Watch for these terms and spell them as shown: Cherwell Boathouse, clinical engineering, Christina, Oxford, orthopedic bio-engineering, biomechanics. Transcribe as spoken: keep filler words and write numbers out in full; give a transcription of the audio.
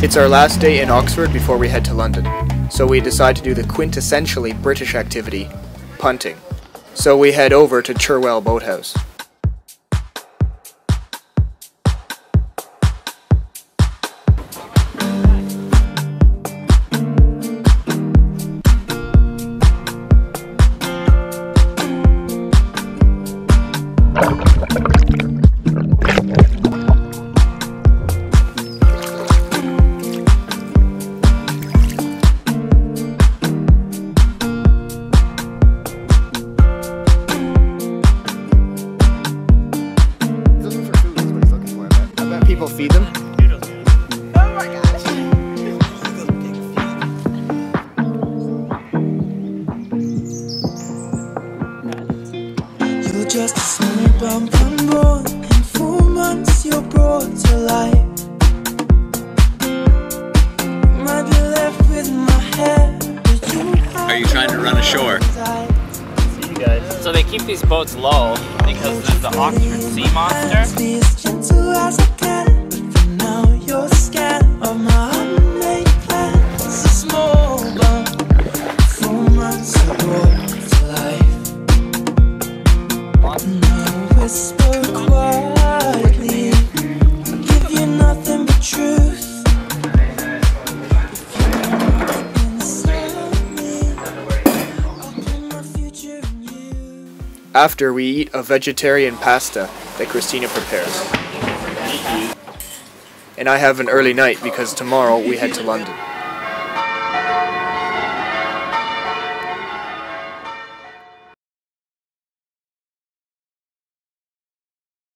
It's our last day in Oxford before we head to London, so we decide to do the quintessentially British activity, punting. So we head over to Cherwell Boathouse. Feed them. Oh my gosh. You're just a summer bump and roll. In four months you're brought to life. Might be left with my hair. Are you trying to run ashore? See you guys. So they keep these boats low because there's the Oxford sea monster. After we eat a vegetarian pasta that Christina prepares. And I have an early night because tomorrow we head to London.